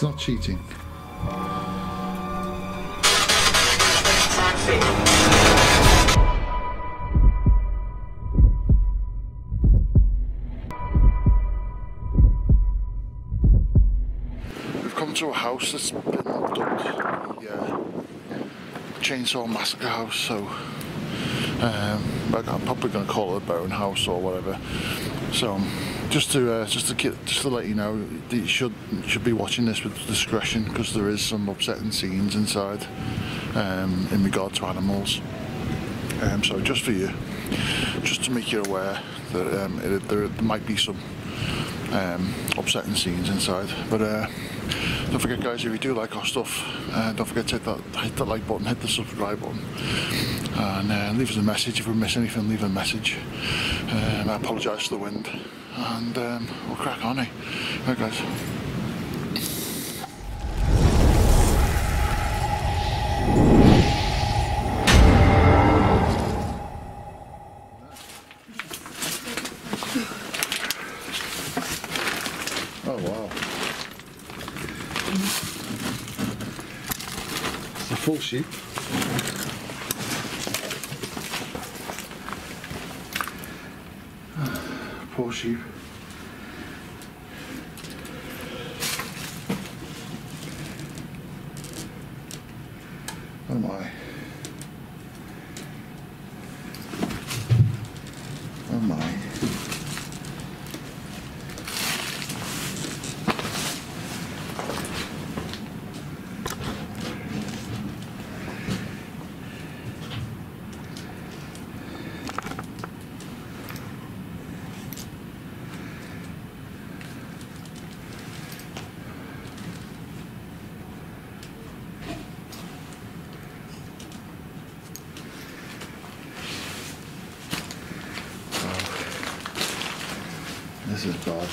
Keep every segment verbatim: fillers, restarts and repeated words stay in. It's not cheating. We've come to a house that's been locked up, the uh, Chainsaw Massacre house, so um, I'm probably going to call it a bone house or whatever. So just to uh, just to keep, just to let you know, you should should be watching this with discretion because there is some upsetting scenes inside um, in regard to animals. Um, so just for you, just to make you aware that um, it, there, there might be some um, upsetting scenes inside. But uh, don't forget, guys, if you do like our stuff, uh, don't forget to hit that hit that like button, hit the subscribe button. And uh, leave us a message if we miss anything. Leave a message. Um, I apologise for the wind, and um, we'll crack on, eh? Right, guys. Oh wow! It's a full sheep. Poor sheep. Oh my. Oh my. This is bad.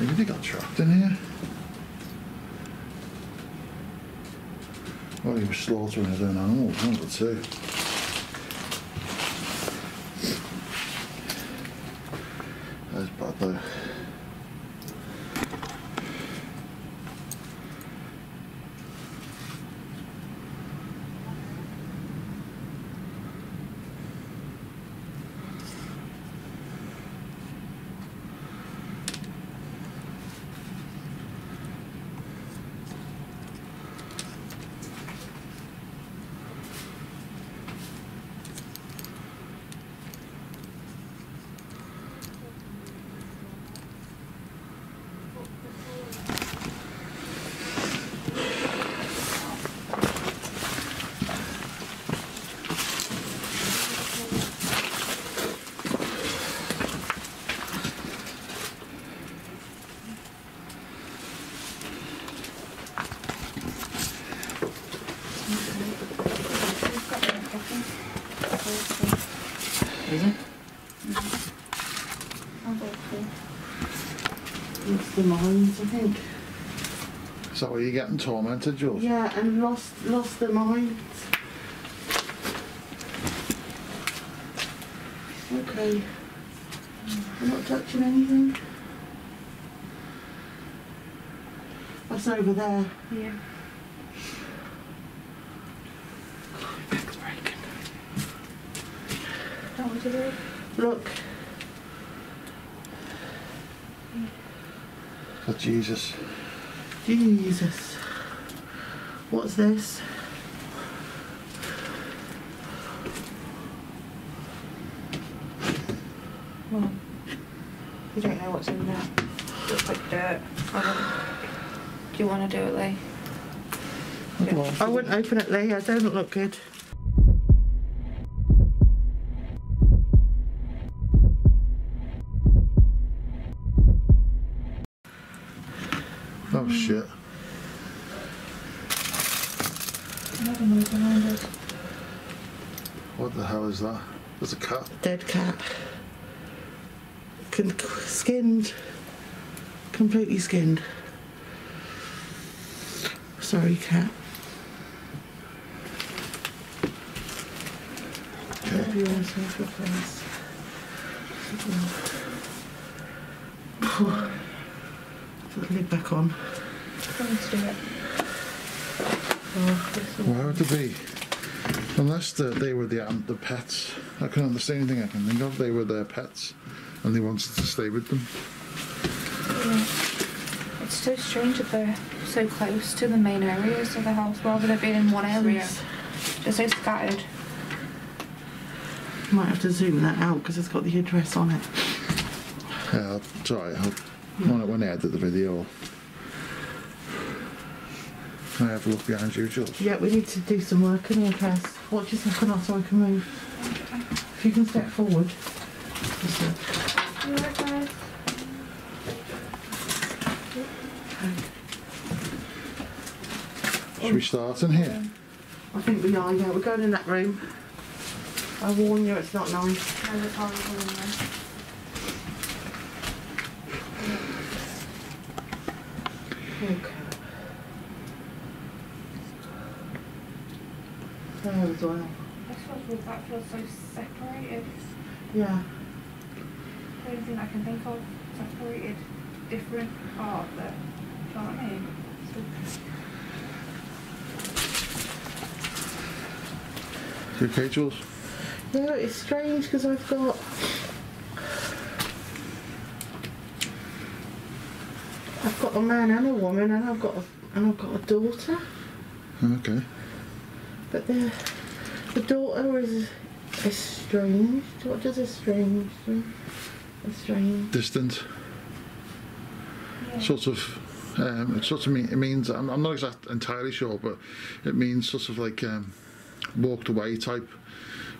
Maybe they got trapped in here. Well, he was slaughtering his own animals, one or two. That's bad though. Is it? Mm-hmm. I'll go through. It's the mines, I think. Is that where you're getting tormented, Jules? Yeah, and lost, lost the mines. Okay. I'm not touching anything. That's over there. Yeah. My back's breaking. That one's over there. Look. Oh, Jesus. Jesus. What's this? Well, you don't know what's in there. It looks like dirt. Do you want to do it, Lee? I, I wouldn't open it, Lee. I don't look good. Oh, shit. What the hell is that? There's a cat. Dead cat. Con skinned. Completely skinned. Sorry, cat. Okay. Oh. Put the lid back on. Why would it be? Unless the, they were the um, the pets. I couldn't understand anything I can think of. They were their pets, and they wanted to stay with them. Yeah. It's so strange that they're so close to the main areas of the house, rather than being in one area. They're so scattered. Might have to zoom that out because it's got the address on it. Yeah, I'll try it. I'll, yeah. When I edit the video. Can I have a look behind you, Jules? Yeah, we need to do some work in here, Chris. Watch yourself enough so I can move. Okay. If you can step forward. You're right, guys. Okay. Should we start in here? I think we are, yeah. We're going in that room. I warn you, it's not nice. No, it's horrible in there. Okay. There as well. I just feel that feels so separated. Yeah. The only thing I can think of, separated, different part of it. Do you know what I mean? You okay, Jules? No, it's strange because I've got... I've got a man and a woman, and I've got a, and I've got a daughter. Okay. But the, the daughter is estranged. What does estranged do? Estranged. Distant. Yeah. Sort of. Um, it sort of mean, it means. I'm, I'm not exact entirely sure, but it means sort of like um, walked away type,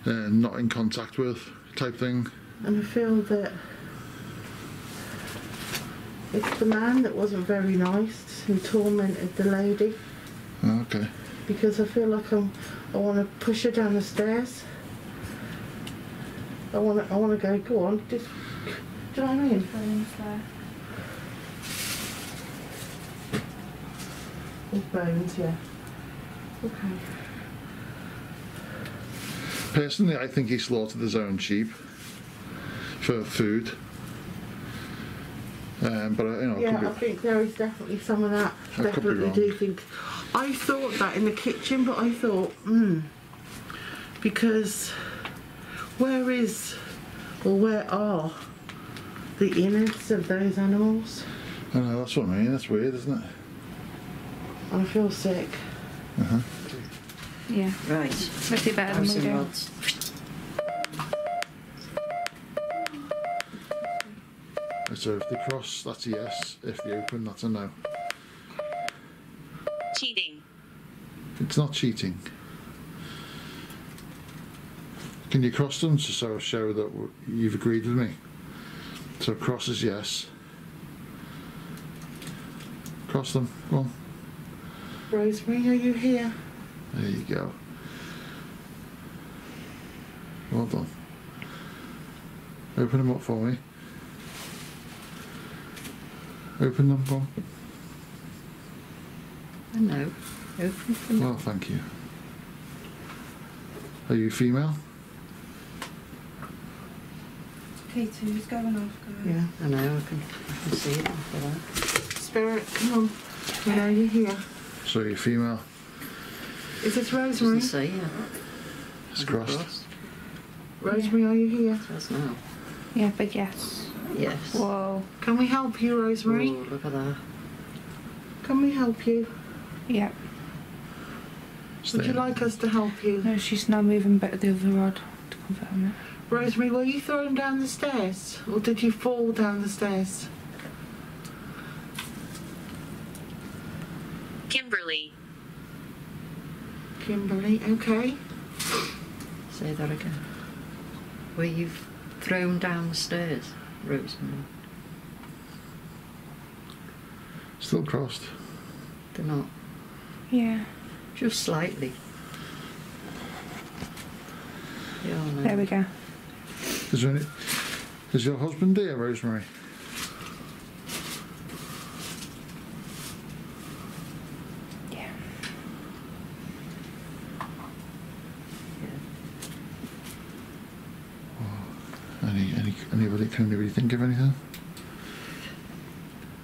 uh, not in contact with type thing. And I feel that it's the man that wasn't very nice who tormented the lady. Okay. Because I feel like I'm, I want to push her down the stairs. I want to, I want to go, go on, just, do you know what I mean? With bones, yeah. Okay. Personally, I think he slaughtered his own sheep for food. Um, but, you know, yeah, I think there is definitely some of that. I definitely do think. I thought that in the kitchen, but I thought, hmm, because where is or where are the innards of those animals? I know, that's what I mean. That's weird, isn't it? I feel sick. Uh huh. Yeah. Right. Must be better than we do. So if they cross, that's a yes. If they open, that's a no. Cheating. It's not cheating. Can you cross them to so show that you've agreed with me? So cross is yes. Cross them. Go on. Rosemary, are you here? There you go. Well done. Open them up for me. Open them, Bob. I know. Open them. Well, thank you. Are you female? Okay, two. Who's going off? Go ahead. Yeah, I know. I can, I can see it after that. Spirit, come on. When are you here? So you're female? Is this Rosemary? So, yeah. It's crossed. crossed. Rosemary, yeah. Are you here? Yes, no. Yeah, but yes. Yes. Whoa. Can we help you, Rosemary? Ooh, look at that. Can we help you? Yeah. Stay. Would you like us to help you? No, she's now moving back the other rod to confirm it. Rosemary, were you thrown down the stairs? Or did you fall down the stairs? Kimberly. Kimberly, okay. Say that again. Were you thrown down the stairs, Rosemary? Still crossed. They're not. Yeah. Just slightly. Yeah, no. There we go. Is there any, is your husband there, Rosemary? Yeah. Yeah. Oh, any, any, anybody? Can anybody think of anything?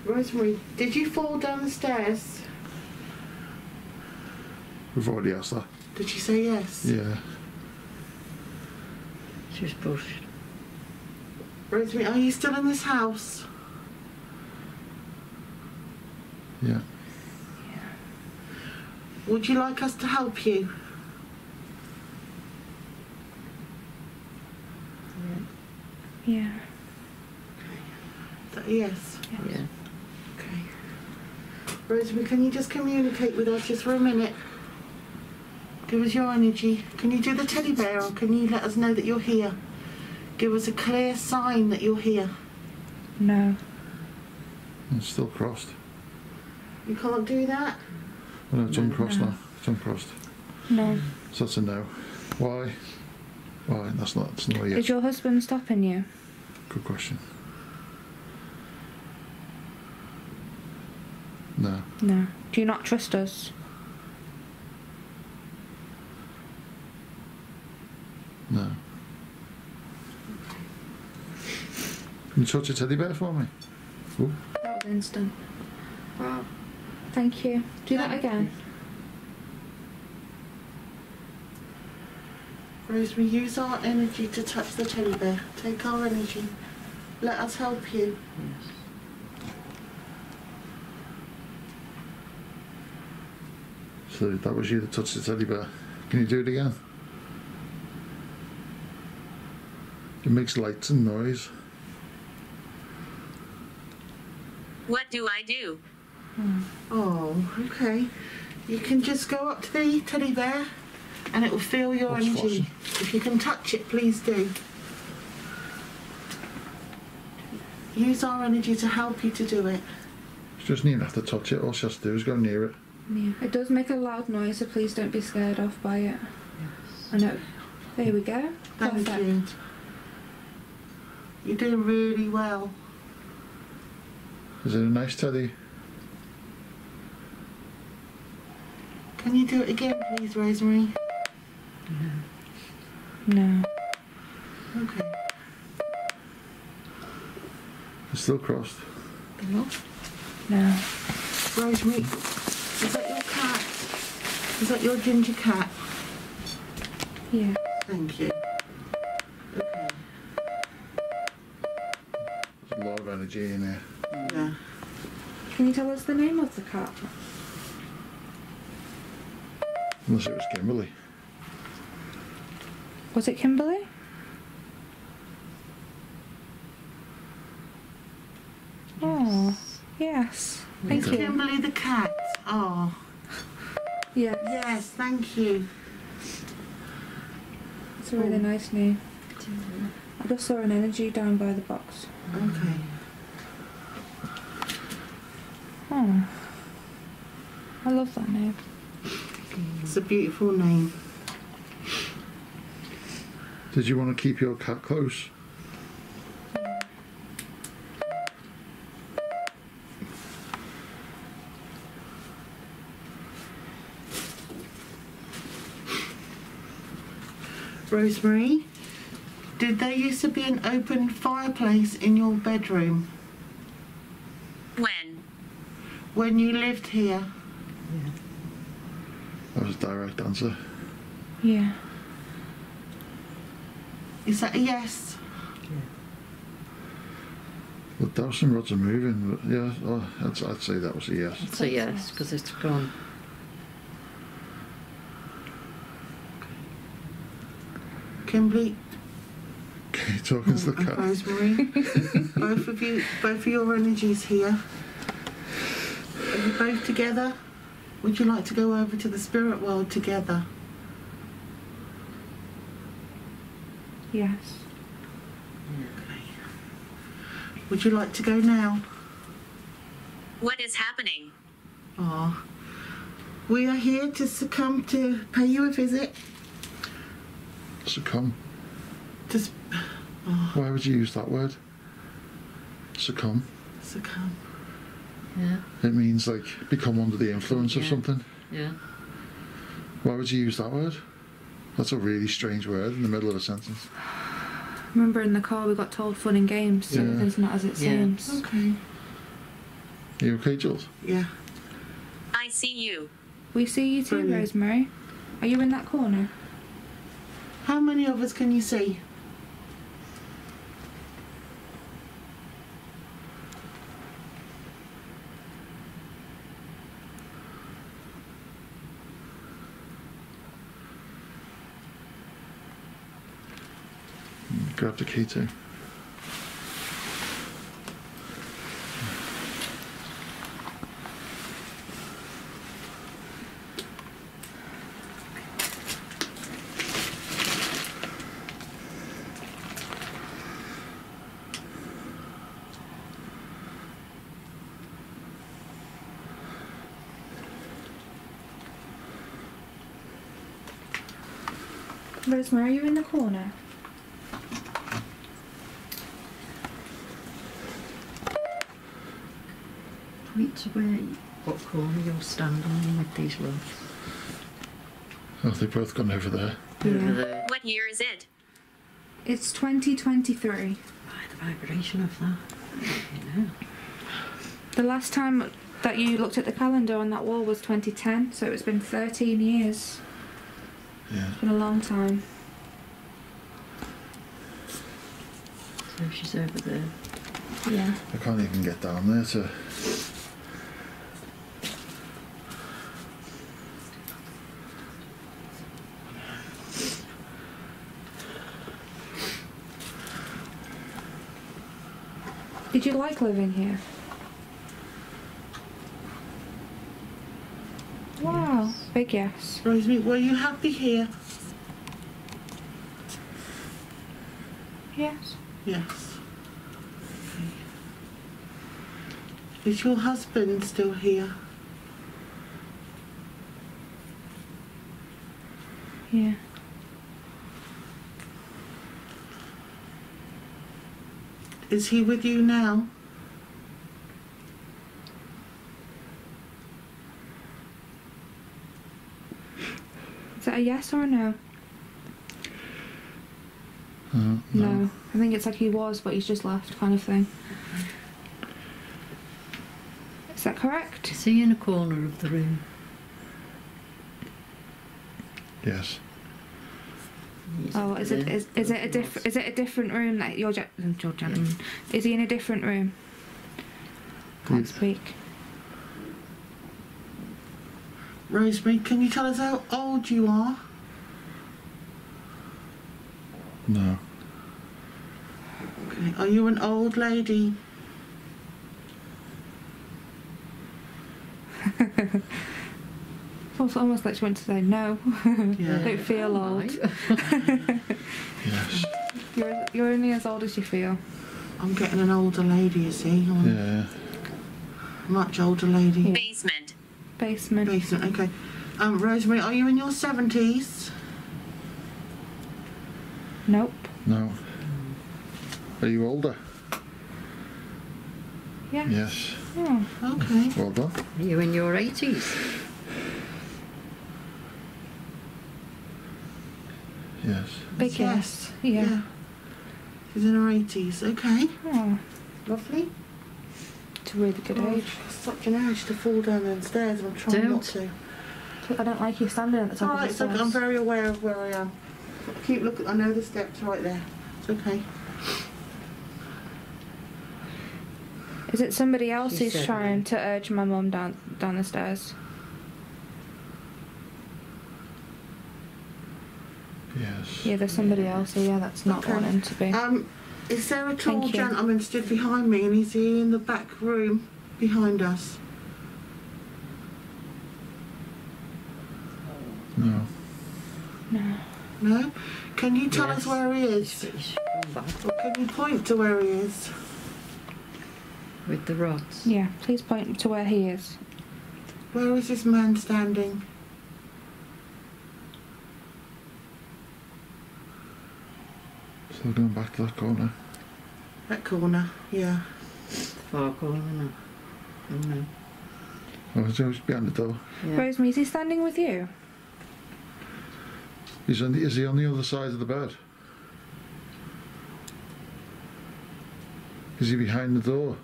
Rosemary, did you fall down the stairs? We've already asked that. Did she say yes? Yeah. She was pushed. Rosemary, are you still in this house? Yeah. Yeah. Would you like us to help you? Yeah. Yeah. That, yes. Yes. Yeah. Okay. Rosemary, can you just communicate with us just for a minute? Give us your energy. Can you do the teddy bear, or can you let us know that you're here? Give us a clear sign that you're here. No. It's still crossed. You can't do that? Oh, no, it's uncrossed no. now. It's uncrossed. No. So that's a no. Why? Why? That's not, that's not a yes. Is your husband stopping you? Good question. No. No. Do you not trust us? No. Can you touch a teddy bear for me? Ooh. That was instant. Wow. Thank you. Do that again. Rosemary, use our energy to touch the teddy bear. Take our energy. Let us help you. Yes. So that was you that touched the teddy bear. Can you do it again? It makes lights and noise. What do I do? Hmm. Oh, okay. You can just go up to the teddy bear and it will feel your What's energy. Flashing? If you can touch it, please do. Use our energy to help you to do it. She doesn't even have to touch it. All she has to do is go near it. Yeah. It does make a loud noise, so please don't be scared off by it. Yes. I know. There we go. Thank Perfect. you. You're doing really well. Is it a nice teddy? Can you do it again, please, Rosemary? No. No. Okay. It's still crossed. No. No. Rosemary, is that your cat? Is that your ginger cat? Yeah. Thank you. Energy in there. Yeah. Can you tell us the name of the cat? Unless it was Kimberly. Was it Kimberly? Yes. Oh, yes. Thank okay. you. Kimberly the cat. Oh. Yes. Yes, thank you. It's a really oh. nice name. I just saw an energy down by the box. Okay. Oh, I love that name. It's a beautiful name. Did you want to keep your cat close? Rosemary, did there used to be an open fireplace in your bedroom? when you lived here? Yeah. That was a direct answer. Yeah. Is that a yes? Yeah. Well, there were some rods are moving, but yeah, oh, I'd, I'd say that was a yes. It's a yes, because it's gone. Kimberly. Talking to the cat. Rosemary, both of you, both of your energies here. Are you both together? Would you like to go over to the spirit world together? Yes. Okay. Would you like to go now? What is happening? Ah, we are here to succumb to pay you a visit. Succumb. To oh. Why would you use that word? Succumb. Succumb. Yeah. It means like become under the influence yeah. of something. Yeah. Why would you use that word? That's a really strange word in the middle of a sentence. Remember in the car we got told fun and games, so yeah. it's not as it yeah. seems. Okay. Are you okay, Jules? Yeah. I see you. We see you too, Brilliant. Rosemary. Are you in that corner? How many of us can you see? Grab the key too. Rosemary, are you in the corner? Point to where, what corner you're standing in with these rods. Oh, they've both gone over there. Yeah. What year is it? It's twenty twenty-three. By the vibration of that, you know. The last time that you looked at the calendar on that wall was twenty ten, so it's been thirteen years. Yeah. It's been a long time. So she's over there. Yeah. I can't even get down there to... Did you like living here? Wow, yes. Big yes. Rosemary, were you happy here? Yes. Yes. Okay. Is your husband still here? Yeah. Is he with you now? Is that a yes or a no? Uh, no. No. I think it's like he was, but he's just left, kind of thing. Is that correct? Is he in a corner of the room? Yes. He's oh, is it is, is it a diff is it a different room that your your gentleman? Is he in a different room? Can't Please. speak. Rosemary, can you tell us how old you are? No. Okay. Are you an old lady? It's almost like she went to say no. Yeah. Don't feel old. Yes. You're, you're only as old as you feel. I'm getting an older lady, you see. I'm yeah. Much older lady. Yeah. Basement. Basement. Basement, okay. Um, Rosemary, are you in your seventies? Nope. No. Are you older? Yes. Yes. Yeah. Okay. Well done. Are you in your eighties? Yes. Big yes. yes. Yeah. yeah. She's in her eighties. Okay. Oh. Lovely. at a really good oh, age. It's such an age to fall down them stairs, and I'm trying don't. not to. I don't like you standing at the top oh, of the it's stairs. Okay. I'm very aware of where I am. Keep looking. I know the steps right there. It's okay. Is it somebody else she who's trying that. to urge my mum down down the stairs? Yes. Yeah, there's somebody else here. Yeah, that's not okay. wanting to be. Um, is there a tall Thank gentleman you. stood behind me, and is he in the back room behind us? No. No. No? Can you tell yes. us where he is? Or can you point to where he is? With the rods. Yeah, please point to where he is. Where is this man standing? Still going back to that corner. That corner, yeah. It's the far corner, isn't it? No. Oh, so he's behind the door. Yeah. Rosemary, is he standing with you? Is he on the other side of the bed? Is he behind the door?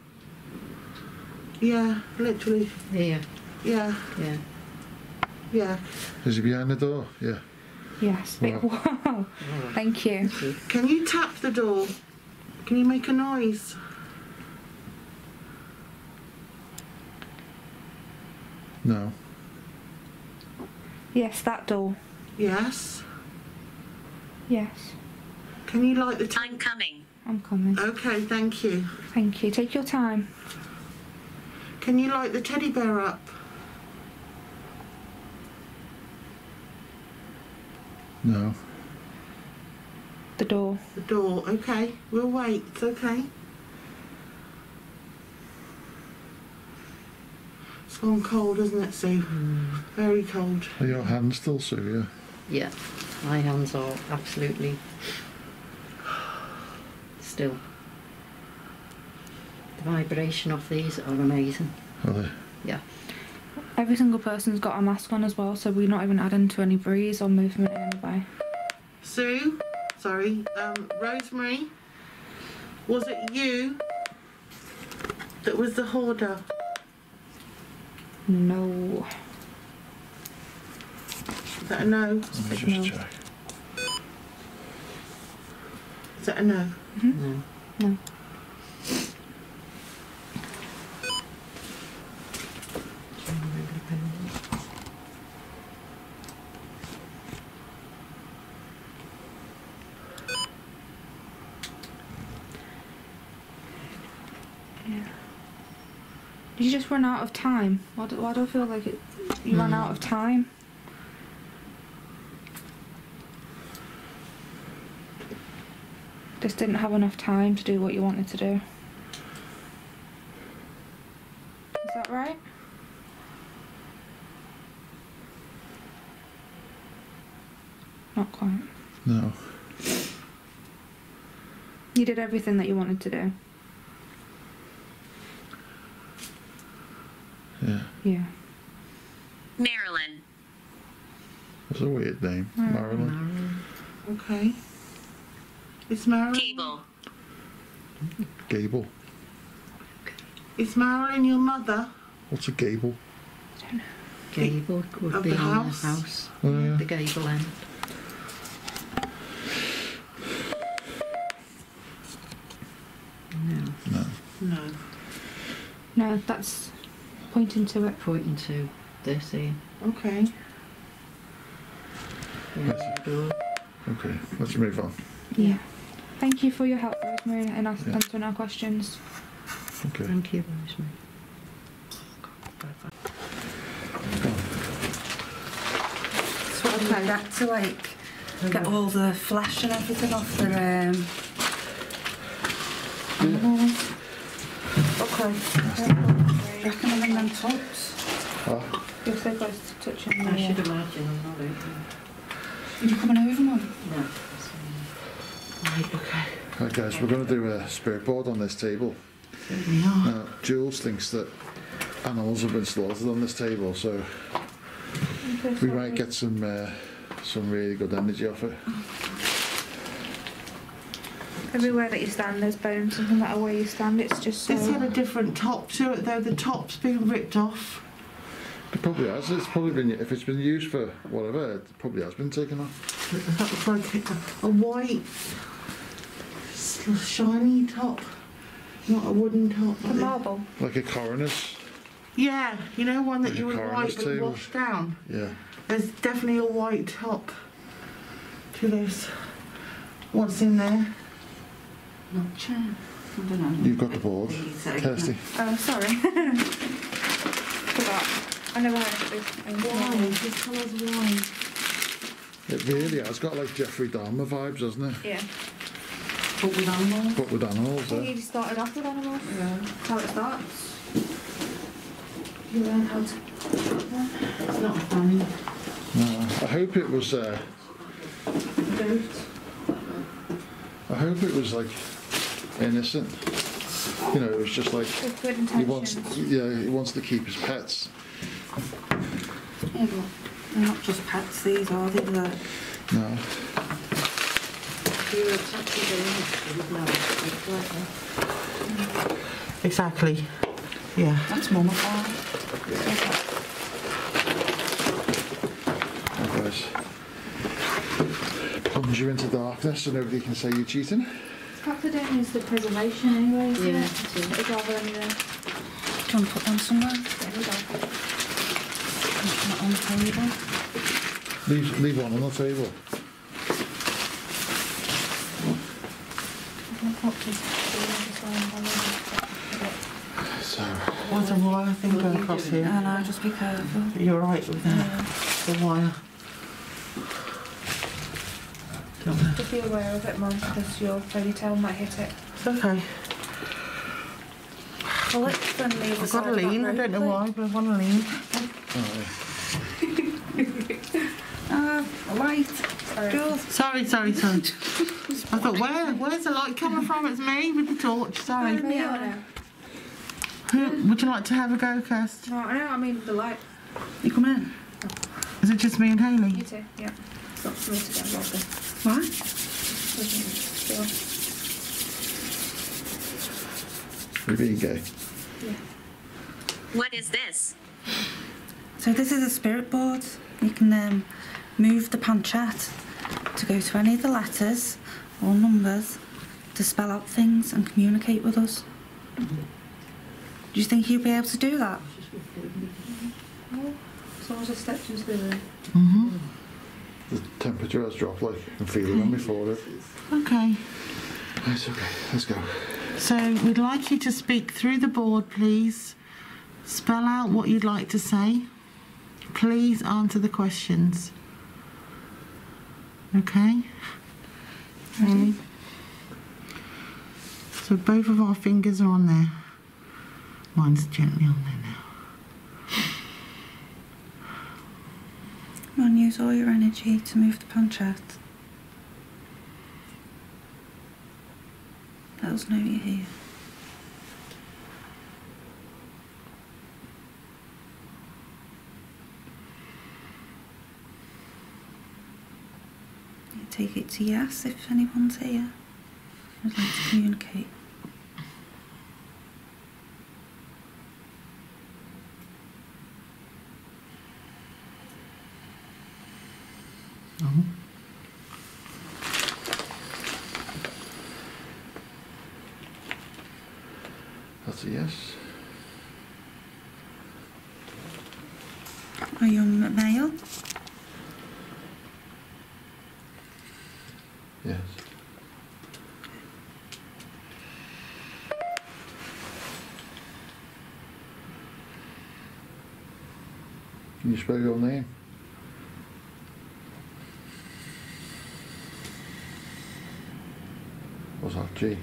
Yeah, literally. Yeah. Yeah. Yeah. Yeah. Is he behind the door? Yeah. Yes. Wow. wow. Thank you. Can you tap the door? Can you make a noise? No. Yes, that door. Yes. Yes. Can you light the... I'm coming. I'm coming. Okay, thank you. Thank you. Take your time. Can you light the teddy bear up? No. The door. The door. Okay. We'll wait. It's okay. It's gone cold, isn't it, Sue? Mm. Very cold. Are your hands still, Sue? Yeah. Yeah. My hands are absolutely still. The vibration of these are amazing. Are they? Yeah. Every single person's got a mask on as well, so we're not even adding to any breeze or movement in any way. Sue, sorry, um, Rosemary, was it you that was the hoarder? No. Is that a no? Let me just no. check. Is that a no? Mm-hmm. No. No. Yeah. Did you just run out of time? Why do, why do I feel like it, you mm. run out of time? Just didn't have enough time to do what you wanted to do. Is that right? Not quite. No. You did everything that you wanted to do. Yeah. Yeah. Marilyn. That's a weird name. Marilyn. Marilyn. Okay. It's Marilyn. Gable. Gable. Is Marilyn your mother? What's a gable? I don't know. Gable could be the house. The house. Oh, yeah. The gable end. No. No. No. No, that's pointing to it. Pointing to this end. Okay. Yeah. Okay, let's move on. Yeah. Thank you for your help, Rosemary, and yeah. answering our questions. Okay. Thank you, Rosemary. That's what I'd like that to like get all the flesh and everything off the um yeah. animals. Okay. Do you reckon I'm in them tops? What? You're so close to touching them. I should imagine I'm not over. Are you coming over, Mum? No. Okay. Right, guys, we're going to do a spirit board on this table. We are. Now, Jules thinks that animals have been slaughtered on this table, so okay, we might get some uh, some really good energy off it. Everywhere that you stand, there's bones, and no matter where you stand, it's just so... It's had a different top to it, though. The top's been ripped off. It probably has. It's probably been, if it's been used for whatever, it probably has been taken off. That was like a, a white, shiny top, not a wooden top. A marble. Like a coroner's. Yeah, you know, one that like you would wipe and wash down? Yeah. There's definitely a white top to this. What's in there? Not chair. I don't know. You've got the board. Kirsty. Oh, sorry. I never heard of this. Wine. This colour's wine. It really has got like Jeffrey Dahmer vibes, hasn't it? Yeah. But with animals. But with animals, yeah. You started off with animals. Yeah. That's how it starts. You learn how to... It's not funny. No. I hope it was... Uh, Don't. I hope it was like innocent. You know, it was just like he wants, yeah, he wants to keep his pets. Yeah, but they're not just pets. These are they? They're... No. Exactly. Yeah. That's mummified. Okay. Plunge you into darkness so nobody can say you're cheating. Perhaps they don't use the preservation anyway, isn't yeah, it? It's rather in the... Do you want to put one somewhere? There we go. Put that on the table. Leave, leave one on the table. So... What's the wire thing what going across here? No, no, just be careful. You're right with that. Yeah. The wire. Just be aware of it, Mum, because your fairy tale might hit it. It's okay. Well, let's then leave I've got to lean. I don't know why, but I want to lean. Ah, oh. uh, light. Sorry. sorry, sorry, sorry. I thought, where, where's the light coming from? It's me with the torch. Sorry. Yeah. Who would you like to have a go, Kirst? No, I know. I mean the light. You come in. Oh. Is it just me and Hayley? You too. Yeah. It's not for me to get involved in. What? You're being gay. Yeah. What is this? So this is a spirit board. You can um, move the panchat to go to any of the letters or numbers to spell out things and communicate with us. Mm-hmm. Do you think you'll be able to do that? Well, as long as I stepped into the room. Mm-hmm. The temperature has dropped, like, I'm feeling on my forehead. Okay. That's okay, let's go. So, we'd like you to speak through the board, please. Spell out what you'd like to say. Please answer the questions. Okay? Okay. So, both of our fingers are on there. Mine's gently on there now. Come on, use all your energy to move the panchat. Let us know you're here. You take it to yes if anyone's here. I'd like to communicate. That's a yes. Are you male? Yes. Can you spell your name? What's that, G?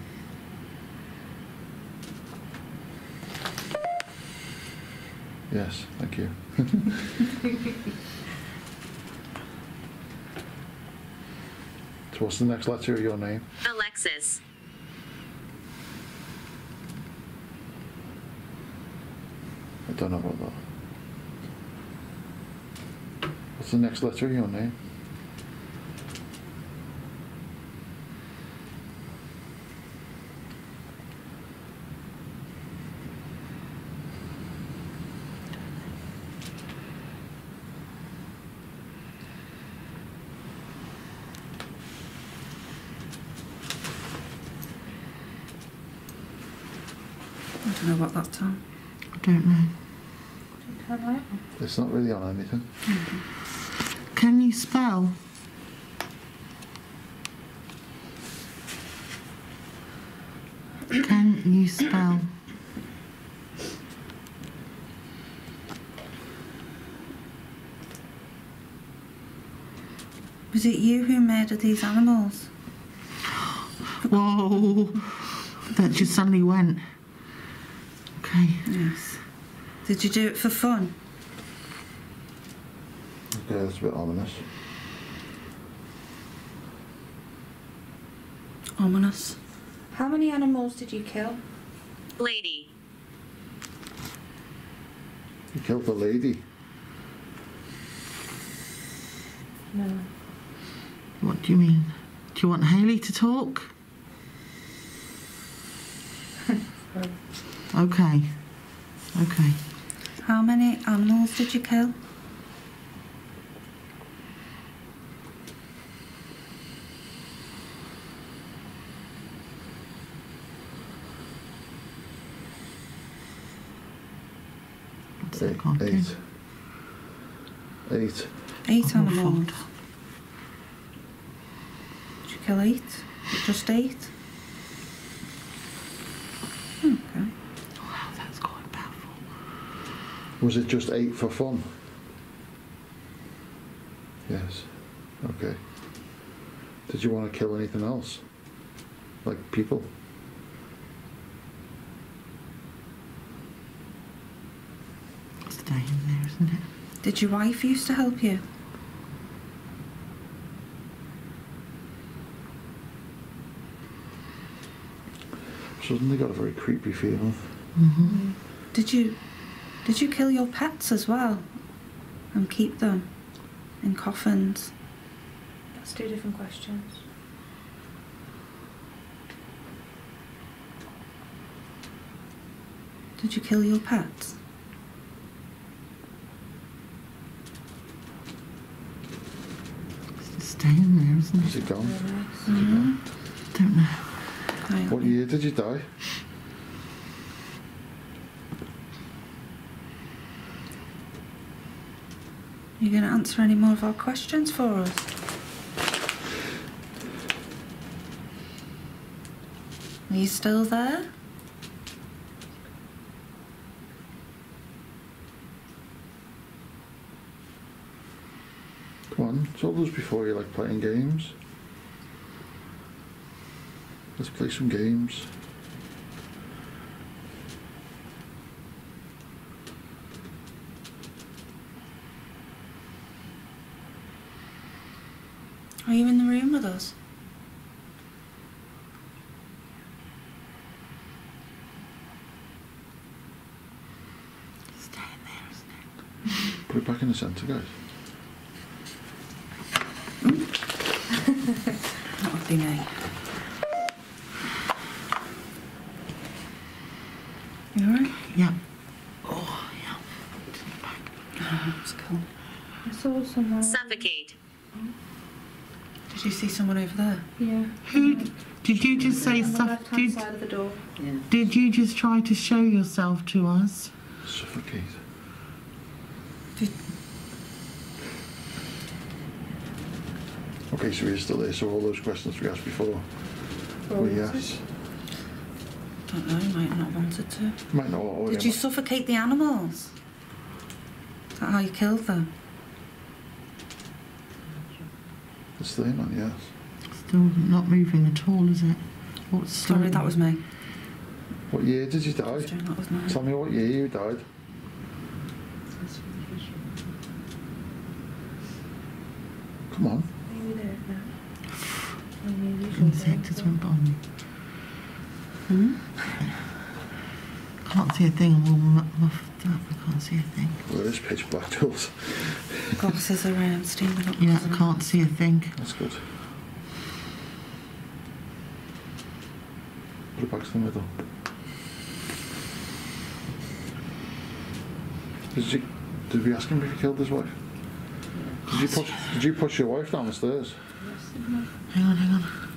Yes, thank you. So what's the next letter of your name? Alexis. I don't know about that. What's the next letter of your name? to know what that's on. I don't know. I don't know. It's not really on anything. Mm-hmm. Can you spell? Can you spell? Was it you who murdered these animals? Whoa! That just suddenly went. Okay. Yes. Did you do it for fun? Okay, that's a bit ominous. Ominous. How many animals did you kill? Lady. You killed the lady? No. What do you mean? Do you want Hayley to talk? Okay. Okay. How many animals did you kill? Eight. Eight. Eight. Eight animals. Did you kill eight? Just eight? Okay. Wow, that's quite powerful. Was it just eight for fun? Yes. Okay. Did you want to kill anything else? Like people? There, isn't it? Did your wife used to help you? Suddenly got a very creepy feeling. Mm-hmm. Did you did you kill your pets as well and keep them in coffins? That's two different questions. Did you kill your pets? Down there, isn't it? Is it gone? Is it gone? I don't know. What year did you die? Are you going to answer any more of our questions for us? Are you still there? Told us before you like playing games. Let's play some games. Are you in the room with us? Stay in there, isn't it? Put it back in the centre, guys. That would be me. You alright? Yeah. Oh, yeah. Oh, it's cold. I saw someone. Suffocate. Did you see someone over there? Yeah. Who? Did you just say suffocate? Side of the door. Yeah. Did you just try to show yourself to us? Suffocate. Did Okay, so we're still there, so all those questions we asked before were yes. I don't know, you might not have wanted to. Might not. Oh, Did yeah, you suffocate the animals? Is that how you killed them? It's there, man, yes. Still not moving at all, is it? What's Sorry, that was me. What year did you die? That was mine. Tell me what year you died. Come on. Insects went by me. Hmm? Can't see a thing. I'm all muffed up. I can't see a thing. Well, it's pitch black tools. Glasses around, steaming up. Yeah, I can't see a thing. That's good. Put it back to the middle. Did you? Did we ask him if he killed his wife? Did you push? Did you push your wife down the stairs? Hang on, hang on.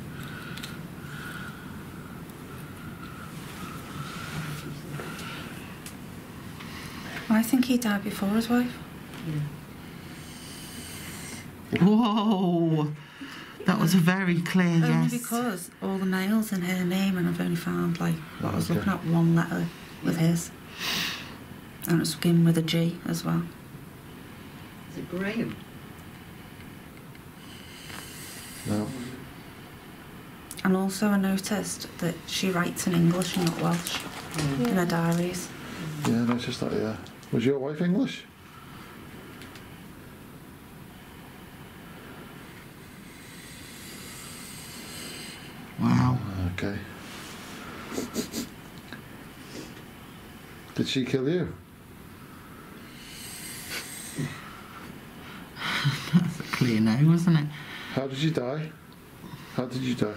I think he died before his wife. Yeah. Whoa! That was very clear, only yes. Only because all the mail's in her name and I've only found, like, what I was okay. looking at one letter with his. And it's beginning with a G as well. Is it Graham? No. And also I noticed that she writes in English and not Welsh mm. yeah. in her diaries. Yeah, I noticed that, yeah. Was your wife English? Wow. Okay. Did she kill you? That's a clear no, wasn't it? How did you die? How did you die?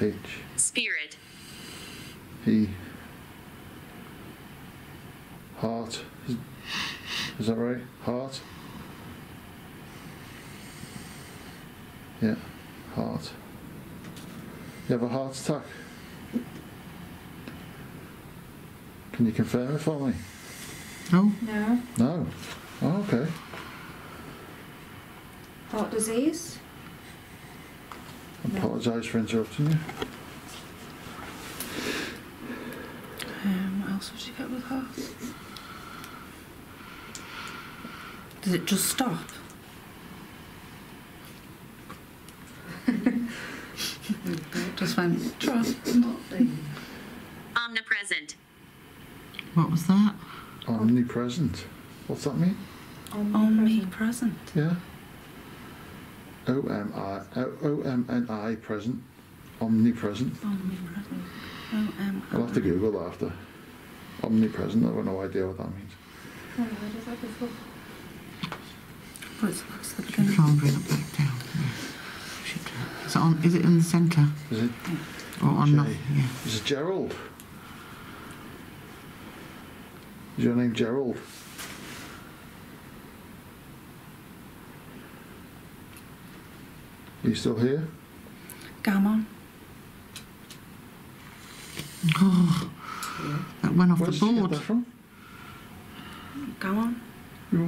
H. Spirit. He. Heart. Is, is that right? Heart. Yeah, heart. You have a heart attack? Can you confirm it for me? No. No. No? Oh, okay. Heart disease? I no. apologise for interrupting you. Um, what else would you get with heart? Does it just stop? Just went trust. Omnipresent. What was that? Omnipresent. What's that mean? Omnipresent. Yeah. O M I O M N I present. Omnipresent. Omnipresent. O M I. I'll have to Google that after. Omnipresent. I've got no idea what that means. I've never heard of that before. But it's the beginning. Try and bring it back down. Is it, on, is it in the centre? Is it? Or on nothing? Yeah. Is it Gerald? Is your name Gerald? Are you still here? Gammon. Oh, that went off Where the board. Where did you get that from? Gammon.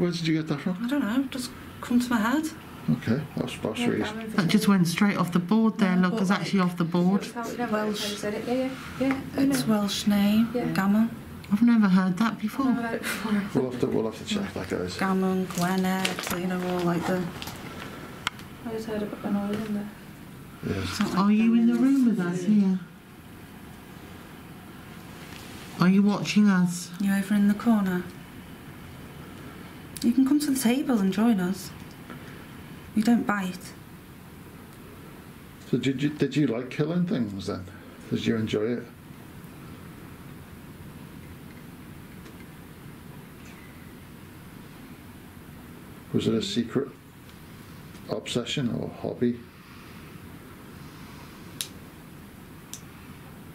Where did you get that from? I don't know, just come to my head. Okay, that's that's yeah, really. That just went straight off the board there. Yeah, look, it's actually off the board. Welsh. Said it. Yeah, yeah, yeah. It's Welsh name. Yeah. Gammon. I've never heard that before. I've never heard it before. We'll have to we'll have to check that, guys. Gammon, Gwener, you know, all like the. I just heard about when I was in there. Yes. Like Are you in the room with us here? Yeah. Are you watching us? You're over in the corner. You can come to the table and join us. You don't bite. So did you, did you like killing things then? Did you enjoy it? Was it a secret obsession or hobby?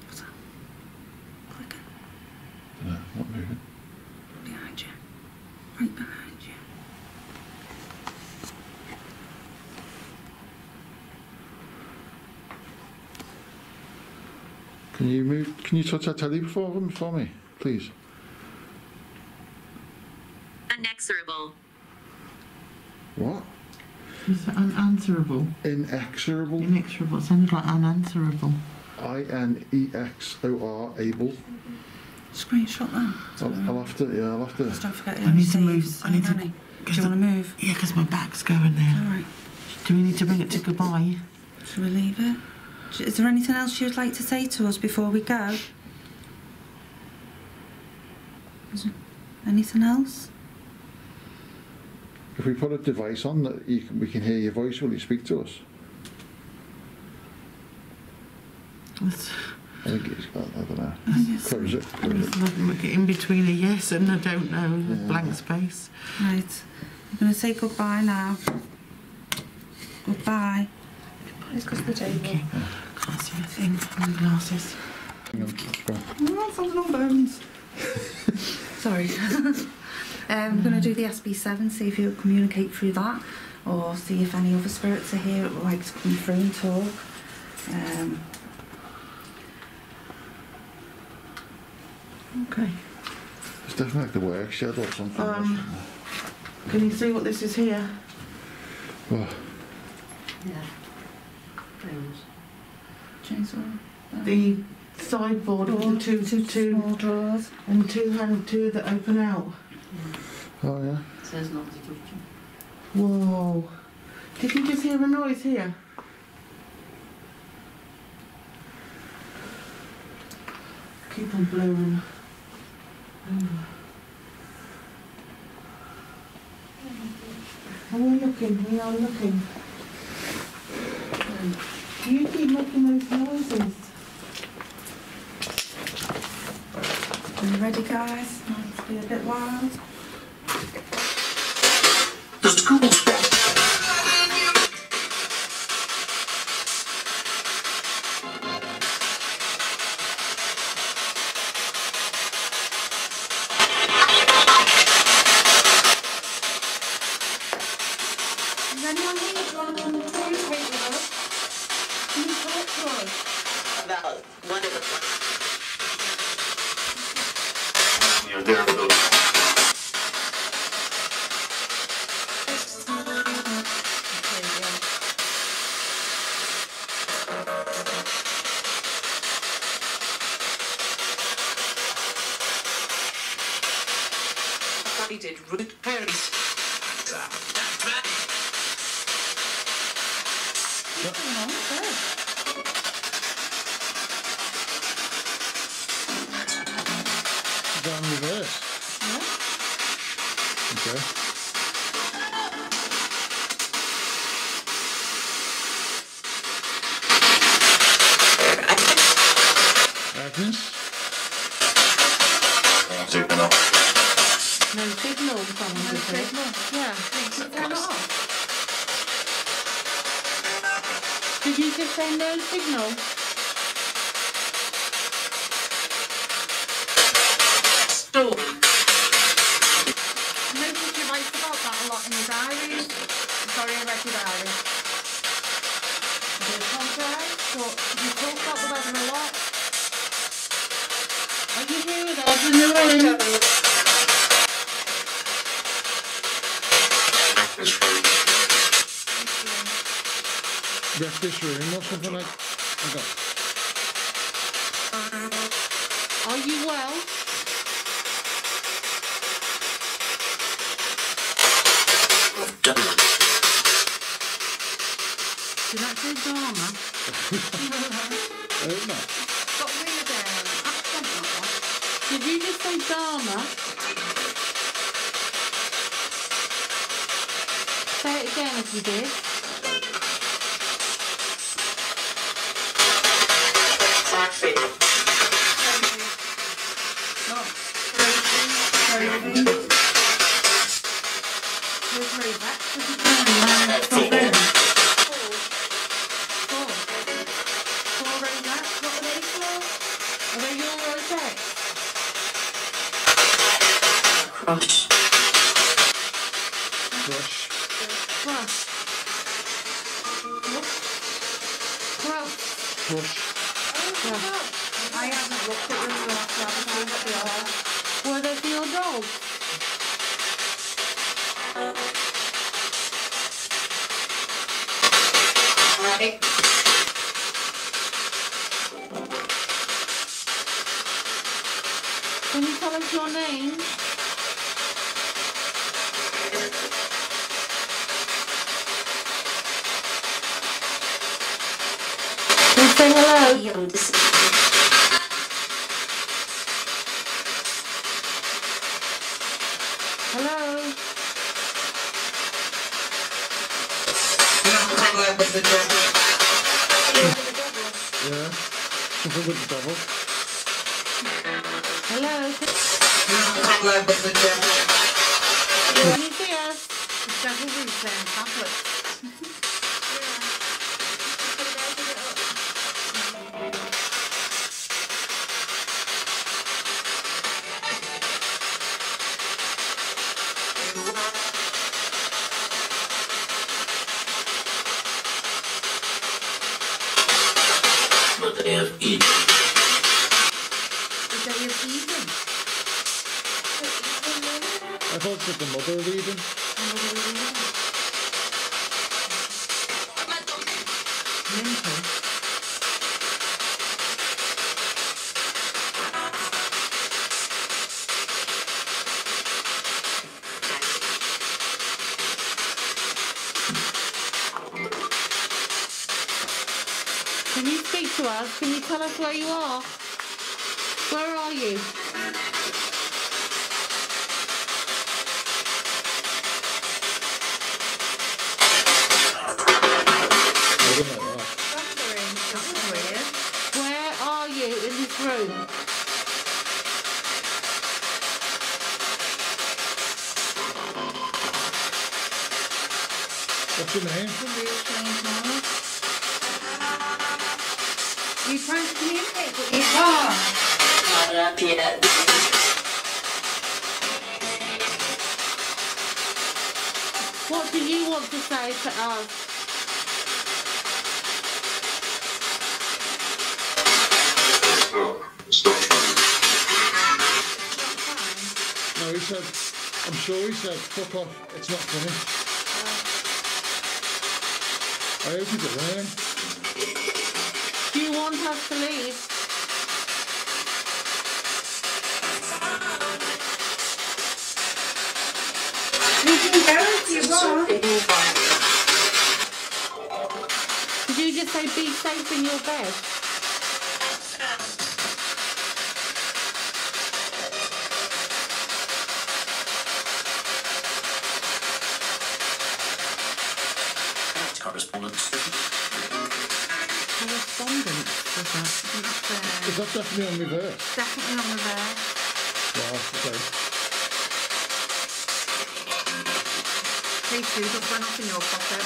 What's that? Clicking. No, not moving. Behind you. Right behind. Can you move? Can you touch that telly before for me, please? Inexorable. What? Is it unanswerable? Inexorable. Inexorable. It sounded like unanswerable. I N E X O R able. Screenshot that. I'll, I'll have to. Yeah, I'll have to. Just don't forget. I need to move. I need to. Do you want to move? Yeah, because my back's going there. All right. Do we need to bring it to goodbye? Should we leave it? Is there anything else you'd like to say to us before we go? Is there anything else? If we put a device on that you can, we can hear your voice, will you speak to us? That's, I think it's, I don't know. Close it. Close it. In between a yes and I don't know, yeah. blank space. Right. I'm going to say goodbye now. Goodbye. It's because the table. Okay. I can't see a thing from the glasses. That's a lot of bones. Sorry. um, I'm going to do the S B seven, see if you'll communicate through that, or see if any other spirits are here that would like to come through and talk. Um, Okay. It's definitely like the work shed or something. Um, can you see what this is here? What? Yeah. Things. Chainsaw. The sideboard with the two, two, two small drawers and two hand two that open out. Yeah. Oh yeah. It says not the kitchen. Whoa! Did you just hear a noise here? Keep on blowing. Are we looking? We are looking. You keep making those noises. Are you ready, guys? Might be a bit wild. Just cool. The day of eating. The day of eating. I hope it's another reason. Another reason? Mental. Can you speak to us? Can you tell us where you are? Where are you? Where are you in this room? What's your name? You trying to communicate with me? Oh. I love you. What do you want to say to us? No, he said, I'm sure he said, fuck off, it's not funny. Uh, I hope you didn't hear him. Do you want us to leave? You can go if you want. Did you just say be safe in your bed? Correspondence. Correspondence, was that? Is that definitely on reverse? Definitely on reverse. Wow, okay. Hey, shoes have gone off in your pocket.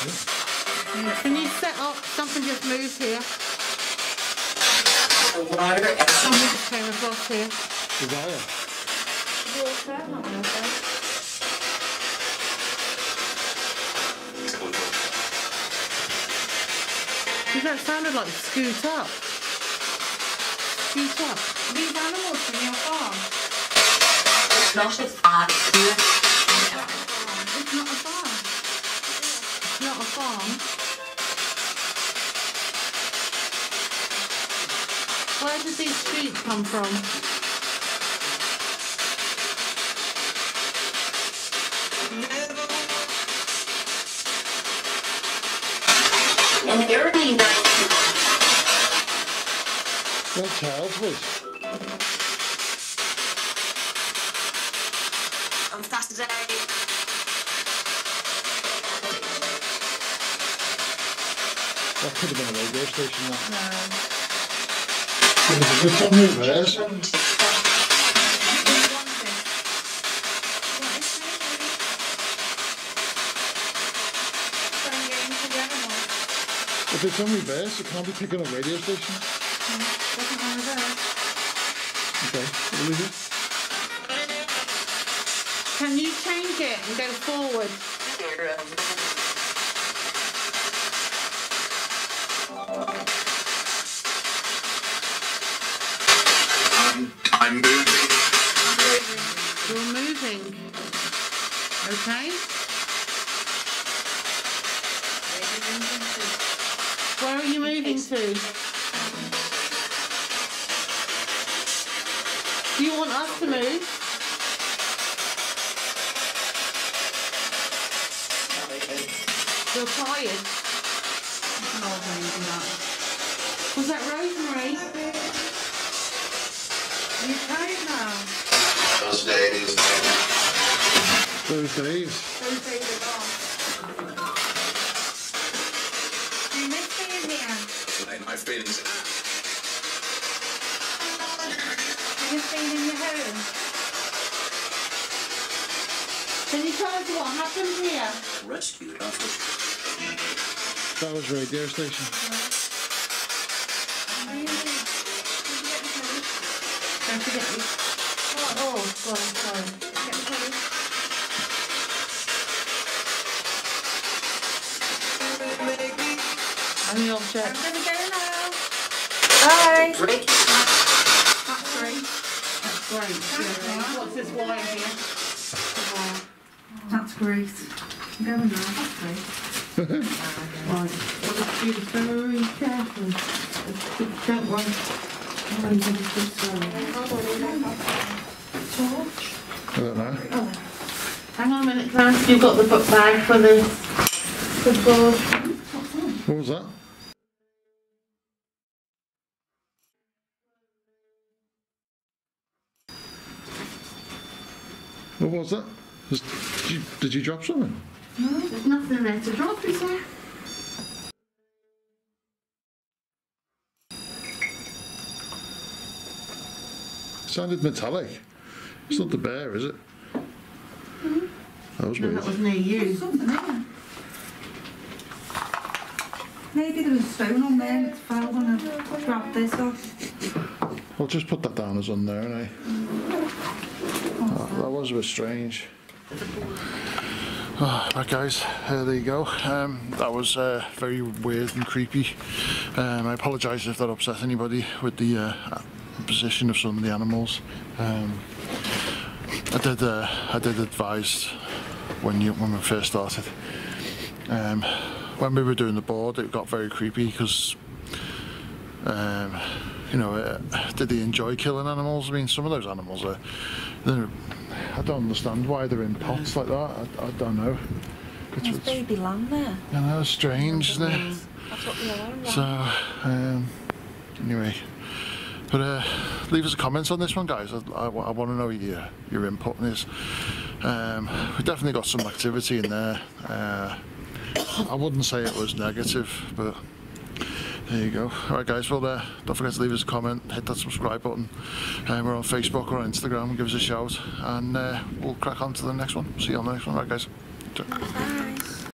Yeah. Can you set up? Something just moved here. Something just came across here. Desire. Water, not water. That sounded like scoot up. Scoot up. These animals from your farm. It's not a farm. It's not a farm. It's not a farm. Where did these streets come from? In the early nineties. Well, Charles was. On Saturday. That could have been a radio station, that. No. It was a good song in reverse. What is this? Playing games together. If it's on reverse, it can't be picking up radio station. Mm, it doesn't on reverse. Okay, what is it? Can you change it and go forward? Um, I'm moving. You're moving. Okay. Where are you moving to? Do you want us to move? You're tired. Oh, maybe not. Was that Rosemary? Are you tired now? Those days. Those days. Those days are gone. My feelings. Are you staying in your home? Can you tell us what happened here? Rescued after. That was radio station. Right. Are you ready? Don't forget me. Oh, oh God, I'm sorry. Get me close. I'm the object. I'm going to go. Hi. Three. That's three. Great. What's this wine here? That's grease. I'm going now. That's grease. Right. Be very careful. That one. I don't know. Oh. Hang on a minute, Clarence. You've got the book bag for this. Good board. What was that? What was that? Just, did, you, did you drop something? No, there's nothing there to drop, is there? It sounded metallic. It's mm. not the bear, is it? Mm. That was no, weird. That was near you. Something there. Maybe there was a stone on there and it fell when I grabbed this off. I'll just put that down as on there, eh? That was a bit strange. Oh, right guys, uh, there you go. Um, that was uh, very weird and creepy. Um, I apologise if that upset anybody with the uh, position of some of the animals. Um, I did uh, I did advise when you when we first started. Um, when we were doing the board, it got very creepy because. Um, You know, uh, did they enjoy killing animals? I mean, some of those animals are. I don't understand why they're in pots like that. I, I don't know. It's, there's baby lamb there. I know, it's strange, isn't it? That's what the alarm was. So, um, anyway, but uh, leave us a comment on this one, guys. I, I, I want to know your your input on this. Um, we definitely got some activity in there. Uh, I wouldn't say it was negative, but. There you go. Alright guys, well uh, don't forget to leave us a comment, hit that subscribe button. Um, we're on Facebook or on Instagram, give us a shout and uh, we'll crack on to the next one. See you on the next one. Alright guys. Bye.